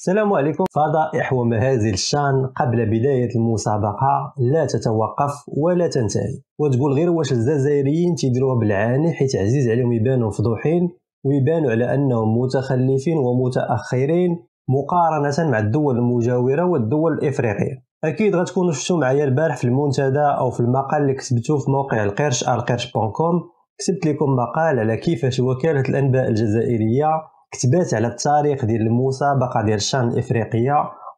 السلام عليكم. فضائح ومهازل الشان قبل بداية المسابقة لا تتوقف ولا تنتهي، وتقول غير واش الجزائريين تيديروها بالعاني حيت عزيز عليهم يبانوا فضوحين ويبانوا على أنهم متخلفين ومتأخرين مقارنة مع الدول المجاورة والدول الإفريقية. أكيد غتكونوا شفتوا معايا البارح في المنتدى أو في المقال اللي كتبتوه في موقع القرش القرش.com، كتبت لكم مقال على كيفاش وكالة الأنباء الجزائرية كتبات على التاريخ ديال المسابقة ديال الشان الإفريقية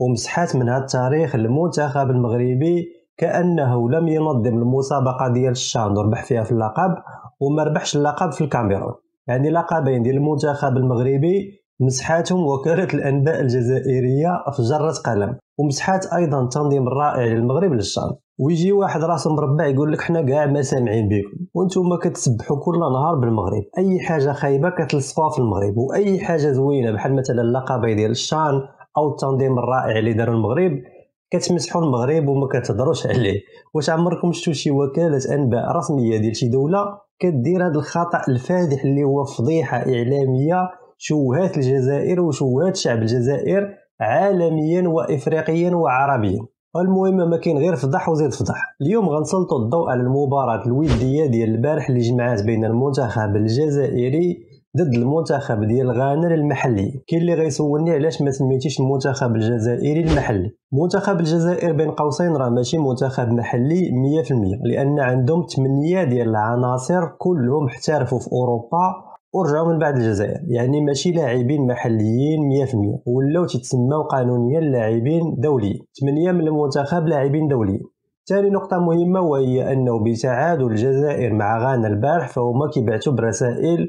ومسحات من هذا التاريخ المنتخب المغربي كأنه لم ينظم المسابقة ديال الشان وربح فيها في اللقب وما ربحش اللقب في الكاميرون. يعني لقبين ديال المنتخب المغربي مسحاتهم وكالة الأنباء الجزائرية في جرة قلم، ومسحات أيضا التنظيم الرائع للمغرب للشان. ويجي واحد راسه مربع يقول لك حنا كاع ما سامعين بكم وانتم كتسبحوا كل نهار بالمغرب، اي حاجه خايبه كتلصقوها في المغرب واي حاجه زوينه بحال مثلا اللقبين ديال الشان او التنظيم الرائع اللي داروا المغرب كتمسحوا المغرب وما كتهضروش عليه. واش عمركم شفتوا شي وكاله انباء رسميه ديال شي دوله كدير هذا الخطا الفادح اللي هو فضيحه اعلاميه شوهات الجزائر وشوهات شعب الجزائر عالميا وافريقيا وعربيا؟ المهم ما كاين غير فضح وزيد فضح. اليوم غنسلطوا الضوء على المباراة الودية ديال البارح اللي جمعات بين المنتخب الجزائري ضد المنتخب ديال غانا المحلي. كاين اللي غيسولني علاش ما سميتيش المنتخب الجزائري المحلي. منتخب الجزائر بين قوسين راه ماشي منتخب محلي 100% لان عندهم 8 ديال العناصر كلهم احترفوا في اوروبا ورجعوا من بعد الجزائر، يعني ماشي لاعبين محليين 100% ولاو تتسموا قانونيا لاعبين دوليين. 8 من المنتخب لاعبين دوليين. ثاني نقطة مهمة وهي أنه بتعادل الجزائر مع غانا البارح فهما كيبعثوا برسائل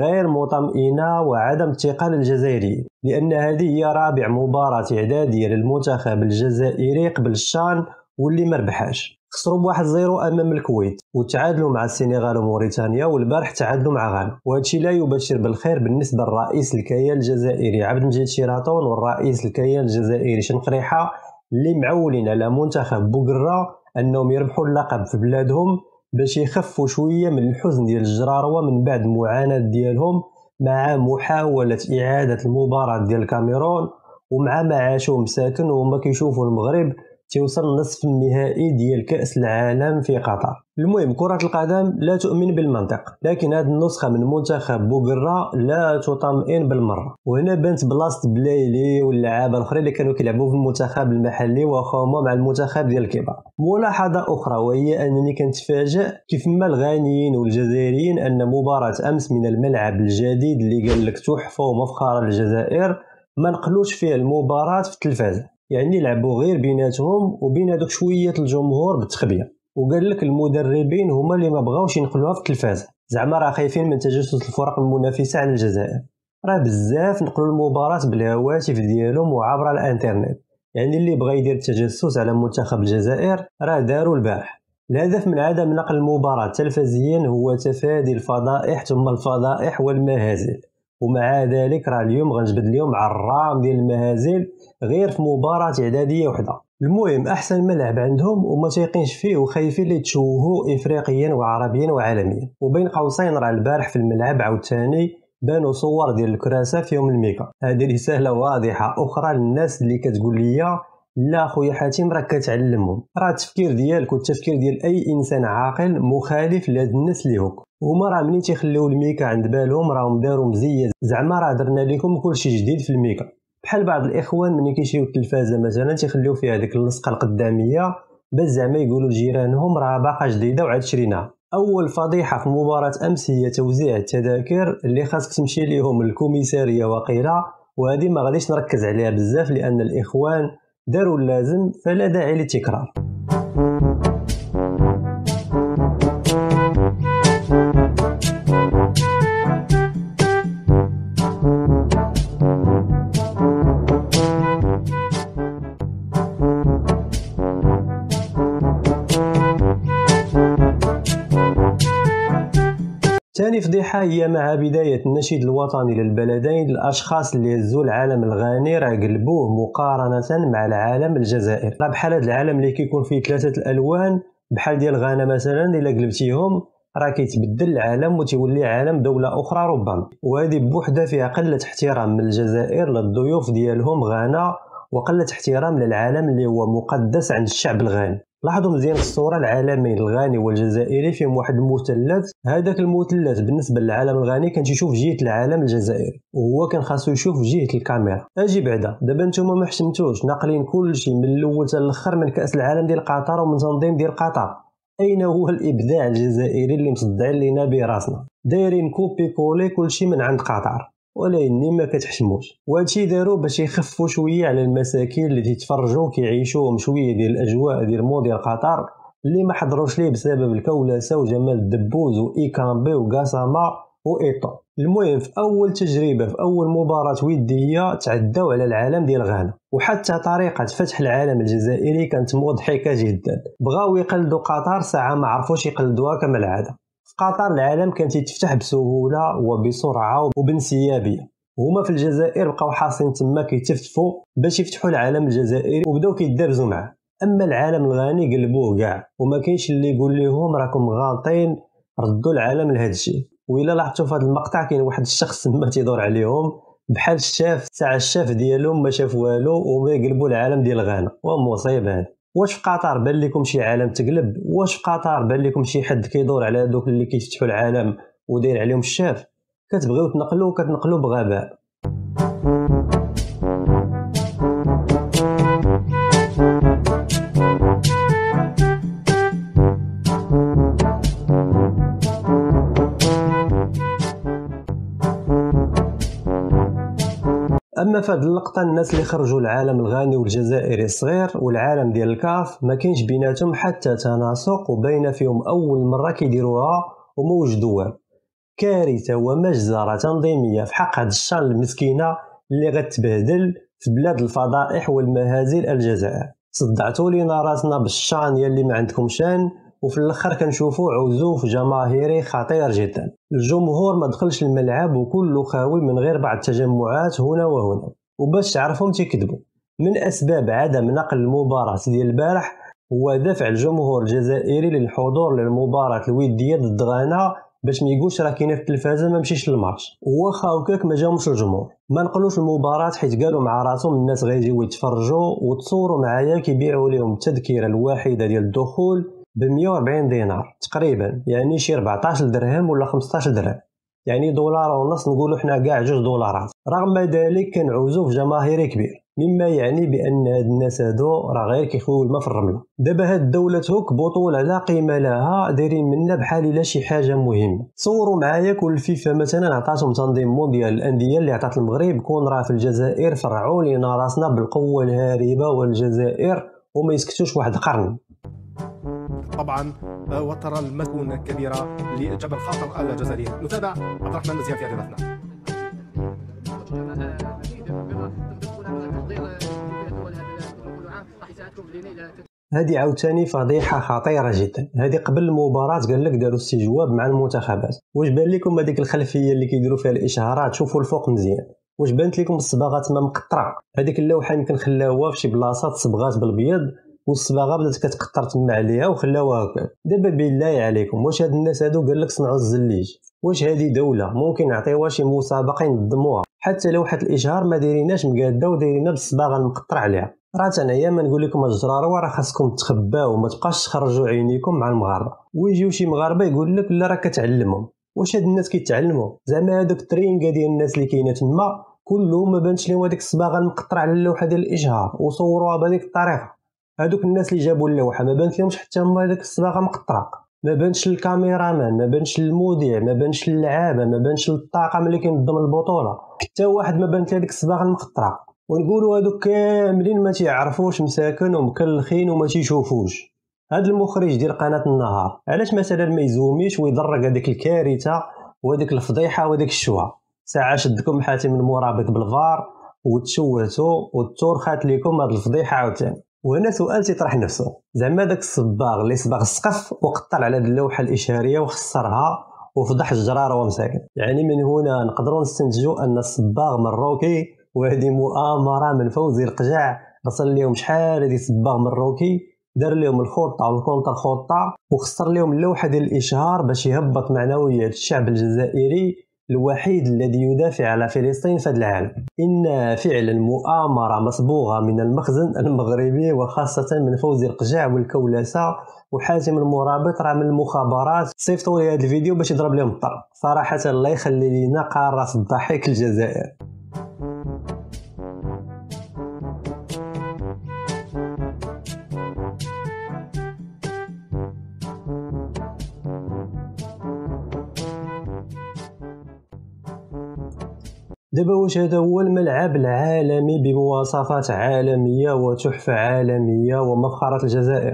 غير مطمئنة وعدم ثقة للجزائريين، لأن هذه هي رابع مباراة إعدادية للمنتخب الجزائري قبل الشان واللي مربحاش. خسروا ب1-0 امام الكويت وتعادلوا مع السنغال وموريتانيا والبارح تعادلوا مع غانا، وهادشي لا يبشر بالخير بالنسبه لرئيس الكيان الجزائري عبد المجيد شيراطون والرئيس الكيان الجزائري شنقريحه اللي معولين على منتخب بوكرة انهم يربحوا اللقب في بلادهم باش يخفوا شويه من الحزن ديال الجراروه من بعد المعاناه ديالهم مع محاوله اعاده المباراه ديال الكاميرون ومع ما عاشوا مساكن وهما كيشوفوا المغرب توصل نصف النهائي ديال كأس العالم في قطر. المهم كرة القدم لا تؤمن بالمنطق، لكن هذه النسخة من منتخب بوكرة لا تطمئن بالمرة، وهنا بنت بلاصة بلايلي واللعابة الأخرين اللي كانوا كيلعبوا في المنتخب المحلي وخاومة مع المنتخب ديال الكبار. ملاحظة أخرى وهي أنني كنتفاجأ كيفما الغانيين والجزائريين أن مباراة أمس من الملعب الجديد اللي قال لك تحفة ومفخرة للجزائر ما نقلوش فيها المباراة في التلفاز، يعني لعبوا غير بيناتهم وبين هذوك شويه الجمهور بالتخبيه، وقال لك المدربين هما اللي ما بغاوش ينقلوها في التلفاز، زعما راه خايفين من تجسس الفرق المنافسه على الجزائر. راه بزاف نقلوا المباراه بالهواتف ديالهم وعبر الانترنت، يعني اللي بغى يدير التجسس على منتخب الجزائر راه داروا البارح. الهدف من عدم نقل المباراه تلفزيا هو تفادي الفضائح ثم الفضائح والمهازل، ومع ذلك راه اليوم غنجبد اليوم على الرام ديال المهازل غير في مباراة إعدادية وحدة. المهم أحسن ملعب عندهم وما تيقينش فيه وخايفين اللي تشوهوا إفريقيا وعربيا وعالميا. وبين قوسين راه البارح في الملعب عاوتاني بانوا صور ديال الكراسة في يوم الميكا. هذه رسالة واضحة أخرى للناس اللي كتقول لي لا خويا حاتم راه كتعلمهم، راه التفكير ديالك والتفكير ديال أي إنسان عاقل مخالف لهاد الناس اللي هوك، وهما راه ملي تيخليو الميكا عند بالهم راهم داروا مزيان، زعما راه درنا لكم كلشي جديد في الميكا. بحال بعض الاخوان ملي كيشريو التلفازه مثلا تيخليو فيها ديك اللصقه القداميه باش زعما يقولوا لجيرانهم راه باقا جديده وعاد شريناها. اول فضيحه في مباراه امس هي توزيع التذاكر اللي خاصك تمشي ليهم الكوميساريه وقيله، وهذه ما غاديش نركز عليها بزاف لان الاخوان داروا اللازم فلا داعي للتكرار. ثاني فضيحة هي مع بداية النشيد الوطني للبلدين الأشخاص اللي هزوا العالم الغاني راه قلبوه مقارنة مع العالم الجزائر. راه بحال هذا العالم اللي كيكون فيه 3 الألوان بحال ديال غانا مثلا إلا قلبتيهم راه كيتبدل العالم وتولي عالم دولة أخرى ربما، وهذه بوحدها فيها قلة احترام من الجزائر للضيوف ديالهم غانا، وقلة احترام للعالم اللي هو مقدس عند الشعب الغاني. لاحظوا مزيان الصورة، العالمين الغاني والجزائري فيهم واحد المثلث، هذاك المثلث بالنسبة للعالم الغاني كان تيشوف جهة العالم الجزائري وهو كان خاصو يشوف جهة الكاميرا. اجي بعدا دابا نتوما ما حشمتوش، ناقلين كلشي من الاول حتى الاخر من كأس العالم ديال قطر ومن تنظيم ديال قطر، اين هو الابداع الجزائري اللي مصدعين لينا براسنا؟ دايرين كوبي كولي كلشي من عند قطر ولكنني ما كتحشموش، وهادشي داروا باش يخفوا شويه على المساكين اللي تيتفرجوا كيعيشوهم شويه ديال الاجواء ديال موديل قطر اللي ما حضروش ليه بسبب الكولاسه وجمال الدبوز وايكامبي وكاساما وايطو. المهم في اول تجربه في اول مباراه وديه تعداو على العالم ديال غانا، وحتى طريقه فتح العالم الجزائري كانت مضحكه جدا، بغاو يقلدوا قطر ساعه ما عرفوش يقلدوها كما العاده. في قطر العالم كانت يتفتح بسهوله وبسرعه وبانسيابيه، هما في الجزائر بقاو حاصين تما كيتفتفوا باش يفتحوا العالم الجزائري وبداو كيتدابزوا معاه. اما العالم الغاني قلبوه كاع وما كاينش اللي يقول لهم راكم غالطين، ردوا العالم لهذا الشيء. وإلا لاحظتوا في هذا المقطع كاين واحد الشخص ما تيدور عليهم بحال الشاف، ساعه الشاف ديالهم ما شاف والو وما يقلبوا العالم ديال غانا، ومصيبه هذه. واش في قطر بان لكم شي عالم تقلب؟ واش في قطر بان لكم شي حد كيدور على هذوك اللي كيفتحوا العالم وداير عليهم الشاف؟ كتبغيو تنقلوا كتنقلوا بغباء. اما في هذه اللقطه الناس اللي خرجوا العالم الغاني والجزائري الصغير والعالم ديال الكاف ما كاينش بيناتهم حتى تناسق، وبين فيهم اول مره كيديروها وما وجدوها، كارثه ومجزره تنظيميه في حق هذه الشان المسكينه اللي غتبهدل في بلاد الفضائح والمهازل الجزائر. صدعتوا لينا راسنا بالشان يلي ما عندكم شان، وفي الاخر كنشوفوا عزوف جماهيري خطير جدا، الجمهور ما دخلش الملعب وكله خاوي من غير بعض التجمعات هنا وهنا. وباش تعرفهم تيكذبوا، من اسباب عدم نقل المباراه ديال البارح هو دفع الجمهور الجزائري للحضور للمباراه الوديه ضد غانا باش ما يقولش راه كاينه في التلفازه ما مشيش للماتش، واخا هكاك ما جاوش الجمهور. ما نقلوش المباراه حيت قالوا مع راسهم الناس غيجيو يتفرجوا وتصوروا معايا كيبيعوا لهم التذكره الواحده ديال الدخول ب 140 دينار تقريبا، يعني شي 14 درهم ولا 15 درهم، يعني دولار ونص، نقولوا حنا كاع 2 دولارات. رغم ذلك كان عزوف جماهيري كبير، مما يعني بان هاد الناس هادو راه غير كيخويو الماء في الرمله. دابا هاد الدوله هوك بطوله لا قيمه لها دايرين منا بحال الا شي حاجه مهمه. صوروا معايا كل فيفا مثلا عطاتهم تنظيم مونديال الانديه اللي عطات المغرب، كون راه في الجزائر فرعوا لينا راسنا بالقوه الهاربه والجزائر وما يسكتوش واحد قرن. طبعا وترى المكونة كبيرة لجبل خاطر الجزائرية. نتابع عبد الرحمن مزيان في رياضتنا. هذه عاوتاني فضيحة خطيرة جدا. هذه قبل المباراة قال لك داروا استجواب مع المنتخبات، واش بان لكم هذيك الخلفية اللي كيديروا فيها الإشهارات؟ شوفوا الفوق مزيان، واش بانت لكم الصباغات ما مقطرة؟ هذيك اللوحة يمكن خلاوها في شي بلاصة تصبغات بالبيض والصباغه بدات كتقطر تما عليها وخلاوها هكا. دابا بالله عليكم واش هاد الناس هادو قال لك صنعوا الزليج؟ واش هادي دوله ممكن نعطيوها شي مسابقه ينظموها؟ حتى لوحه الاشهار ما دايريناش مقاده ودايرينها بالصباغه المقطره عليها. راه تنعيا ما نقول لكم الجراره راه خاصكم تخباو وما تبقاش تخرجوا عينيكم مع المغاربه، ويجيو شي مغاربه يقول لك لا راه كتعلمهم. واش هاد الناس كيتعلموا؟ زعما هادوك الترينكا ديال الناس اللي كاينه تما كلهم ما بانش لهم هذيك الصباغه المقطره على اللوحه ديال الاشهار وصوروها بهذيك الطريقه. هادوك الناس اللي جابوا اللوحه ما بانت لهمش حتى هما هذاك الصباغه مقطره، ما بانش للكاميرامان، ما بانش للمذيع، ما بانش للعابه، ما بانش للطاقم اللي كينظم البطوله، حتى واحد ما بانت هذيك الصباغه المقطره. ونقولوا هادوك كاملين ما تيعرفوش مساكن ومكلخين وما تيشوفوش. هاد المخرج ديال قناه النهار علاش مثلا ما يزوميش ويدرك هذيك الكارثه وهذيك الفضيحه وهذيك الشوه؟ ساعه شدكم حاتم المرابط بالفار وتشوهتو وتورخات لكم هاد الفضيحه عاوتاني. وهنا سؤال تيطرح نفسه، زعما داك الصباغ اللي صبغ السقف وقطر على هذه اللوحه الاشاريه وخسرها وفضح الجراره ومساكن، يعني من هنا نقدروا نستنتجوا ان الصباغ مروكي، وهذه مؤامره من فوزي لقجع رسل لهم شحال هذه الصباغ مروكي دار لهم الخطه والكونتر خطه وخسر لهم اللوحه ديال الاشهار باش يهبط معنويات الشعب الجزائري الوحيد الذي يدافع على فلسطين في هذا العالم. إن فعلا مؤامرة مصبوغة من المخزن المغربي وخاصة من فوزي لقجع والكولاسة وحاتم المرابط، راه من المخابرات صيفطوا لي هذا الفيديو باش يضرب لهم الطرب. صراحة الله يخلي لينا قارص الضحك الجزائر. دابا واش هذا هو الملعب العالمي بمواصفات عالميه وتحفه عالميه ومفخره الجزائر؟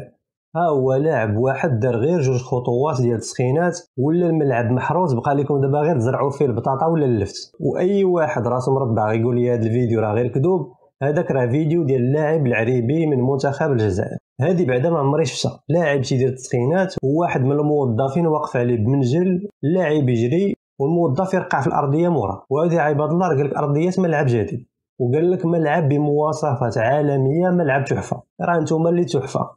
ها هو لاعب واحد دار غير جوج خطوات ديال التسخينات ولا الملعب محروس، بقى لكم دابا غير تزرعوا فيه البطاطا ولا اللفت. واي واحد راسو مربع غيقول لي هذا الفيديو راه غير كذوب، هذاك راه فيديو ديال اللاعب العريبي من منتخب الجزائر. هذه بعدا ما عمري شفتها، لاعب تيدير التسخينات وواحد من الموظفين واقف عليه بمنجل، اللاعب يجري والموظف يرقع في الارضيه مورا. وهذه عباد الله قال لك ارضيه ملعب جديد وقال لك ملعب بمواصفات عالميه، ملعب تحفه. راه نتوما اللي تحفه.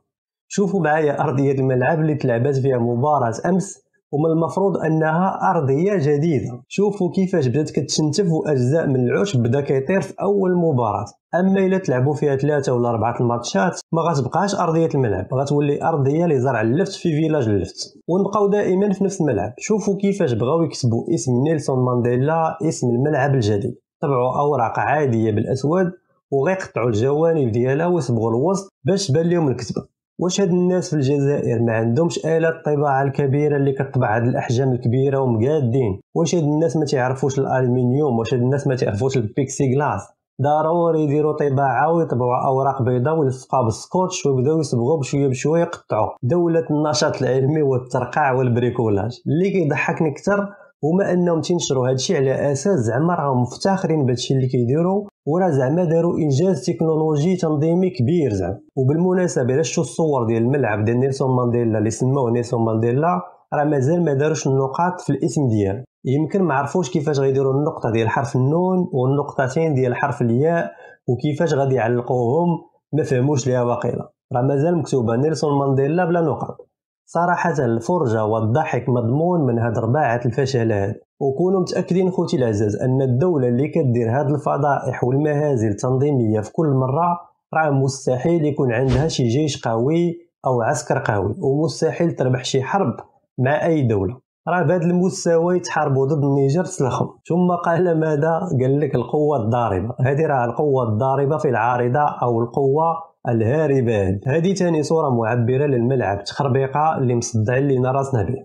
شوفوا معايا ارضيه الملعب اللي تلعبات فيها مباراه امس، ومن المفروض انها ارضيه جديده. شوفوا كيفاش بدات كتشنتف واجزاء من العشب بدا كيطير في اول مباراه. اما الا تلعبوا فيها 3 ولا 4 الماتشات ما غتبقاش ارضيه الملعب، غتولي ارضيه لزرع اللفت في فيلاج اللفت، ونبقاو دائما في نفس الملعب. شوفوا كيفاش بغاو يكتبوا اسم نيلسون مانديلا، اسم الملعب الجديد، طبعوا اوراق عاديه بالاسود وغيقطعوا الجوانب ديالها ويصبغوا الوسط باش تبان لهم الكتبه. واش هاد الناس في الجزائر ما عندهمش آلات الطباعه الكبيره اللي كتطبع هاد الاحجام الكبيره ومقادين؟ واش هاد الناس ما تعرفوش الالمنيوم؟ واش هاد الناس ما تعرفوش البيكسي غلاس؟ ضروري يديروا طباعه ويطبعوا اوراق بيضاء ويلصقوها بالسكوتش ويبداو يصبغوا بشويه بشويه يقطعوا. دوله النشاط العلمي والترقاع والبريكولاج. اللي كيضحكني اكثر هما انهم تنشروا هادشي على اساس زعما راهم مفتخرين بهادشي اللي كيديروا، وراه زعما داروا انجاز تكنولوجي تنظيمي كبير زعما. وبالمناسبه الا شفتوا الصور ديال الملعب ديال نيلسون مانديلا اللي سموه نيلسون مانديلا، راه مازال ما داروش النقاط في الاسم ديالو، يمكن ما عرفوش كيفاش غيديروا النقطه ديال حرف النون والنقطتين ديال حرف الياء وكيفاش غادي يعلقوهم، ما فهموش ليها واقيلا، راه مازال مكتوبه نيلسون مانديلا بلا نقاط. صراحة الفرجة والضحك مضمون من هاد رباعة الفشلات. وكونوا متأكدين خوتي العزاز أن الدولة اللي كدير هاد الفضائح والمهازل التنظيمية في كل مرة راه مستحيل يكون عندها شي جيش قوي أو عسكر قوي، ومستحيل تربح شي حرب مع أي دولة. راه بهاد المستوى يتحاربوا ضد النيجر تسلخهم. ثم قال ماذا؟ قال لك القوة الضاربة. هذه راه القوة الضاربة في العارضة أو القوة الهاربان. هذه تاني صورة معبرة للملعب تخربيقة اللي مصدعين لينا راسنا به.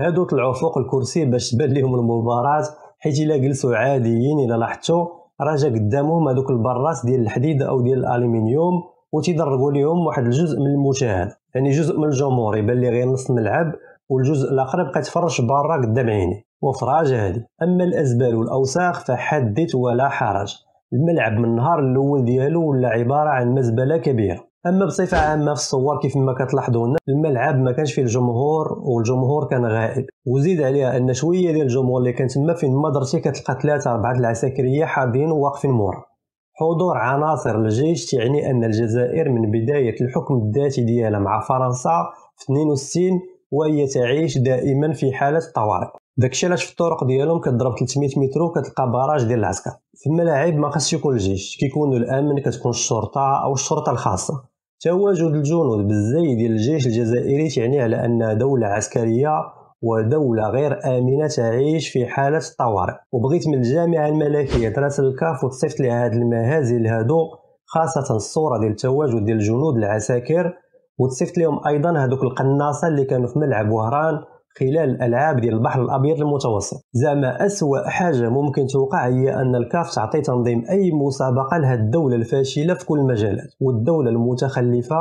هادو طلعوا فوق الكرسي باش تبان لهم المباراة، حيت إلا جلسوا عاديين إلا لاحظتوا راجا قدامهم هادوك البراس ديال الحديد أو ديال الألمنيوم وتيدرقوا ليهم واحد الجزء من المشاهدة، يعني جزء من الجمهور يبان لي غير نص الملعب والجزء الآخر بقى يتفرج برا قدام عيني وفراجة هادي. أما الأزبال والأوساخ فحدث ولا حرج، الملعب من النهار الاول ديالو ولا عباره عن مزبله كبيره. اما بصفه عامه في الصور كيف ما كتلاحظوا هنا الملعب ما كانش فيه الجمهور، والجمهور كان غائب، وزيد عليها ان شويه ديال الجمهور اللي كان تما فين ما درتي كتلقى 3 4 العسكريه حاضرين وواقفين مورا. حضور عناصر الجيش تعني ان الجزائر من بدايه الحكم الذاتي ديالها مع فرنسا في 62 وهي تعيش دائما في حاله طوارئ. داكشي علاش في الطرق ديالهم كتضرب 300 متر وكتلقى باراج ديال العسكر. في الملاعب ما خاصش يكون الجيش، كيكونوا الامن كتكون الشرطه او الشرطه الخاصه. تواجد الجنود بالزي ديال الجيش الجزائري تعني على ان دوله عسكريه ودوله غير امنه تعيش في حاله الطوارئ. وبغيت من الجامعه الملكيه دراسه الكاف وتصيفط لي هاد المهازل هادو، خاصه الصوره ديال التواجد ديال الجنود العساكر، وتصيفط لهم ايضا هادوك القناصه اللي كانوا في ملعب وهران خلال الالعاب ديال البحر الابيض المتوسط. زعما اسوأ حاجه ممكن توقع هي ان الكاف تعطي تنظيم اي مسابقه لهاد الدوله الفاشله في كل المجالات، والدوله المتخلفه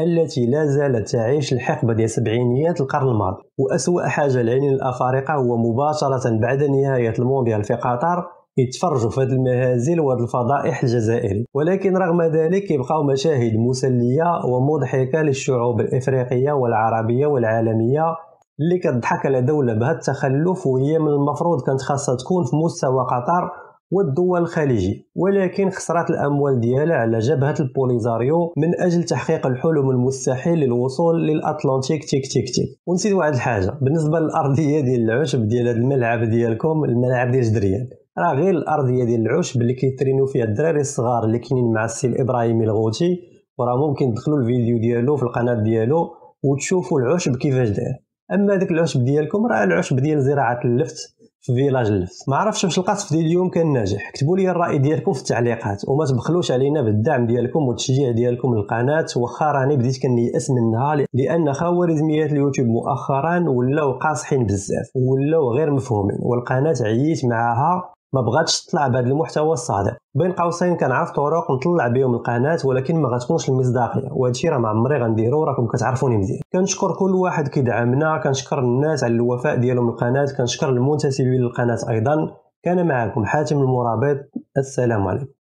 التي لا زالت تعيش الحقبه ديال سبعينيات القرن الماضي. واسوأ حاجه العينين الافارقه هو مباشره بعد نهايه المونديال في قطر يتفرجوا في هاد المهازل وهاد الفضائح الجزائري، ولكن رغم ذلك يبقاو مشاهد مسليه ومضحكه للشعوب الافريقيه والعربيه والعالميه اللي كتضحك على دوله بهذا التخلف، وهي من المفروض كانت خاصها تكون في مستوى قطر والدول الخليجية، ولكن خسرت الأموال ديالها على جبهة البوليزاريو من أجل تحقيق الحلم المستحيل للوصول للأطلنطيك. تيك تيك تيك. ونسيت واحد الحاجة بالنسبة للأرضية ديال العشب ديال هذا الملعب ديالكم، الملعب ديال جدريان، راه غير الأرضية ديال العشب اللي كيترينو فيها الدراري الصغار اللي كاينين مع السي الإبراهيمي الغوتي، وراه ممكن تدخلوا الفيديو ديالو في القناة ديالو وتشوفوا العشب كيفاش داير. أما داك العشب ديالكم راه العشب ديال زراعة اللفت في فيلاج اللفت. ما عرفتش واش القصف ديال اليوم كان ناجح، كتبوا لي الراي ديالكم في التعليقات، وما تبخلوش علينا بالدعم ديالكم والتشجيع ديالكم للقناه، واخا راني بديت كنيأس منها لان خوارزميات اليوتيوب مؤخرا ولاو قاصحين بزاف، ولاو غير مفهومين، والقناه عييت معاها ما بغاتش تطلع بهذا المحتوى الصادق. بين قوسين كنعرف طرق نطلع بهم القناه، ولكن ما غتكونش المصداقيه، وهادشي راه ما عمري غنديرو، راكم كتعرفوني مزيان. كنشكر كل واحد كيدعمنا، كنشكر الناس على الوفاء ديالهم للقناه، كنشكر المنتسبين للقناه ايضا. كان معكم حاتم المرابط، السلام عليكم.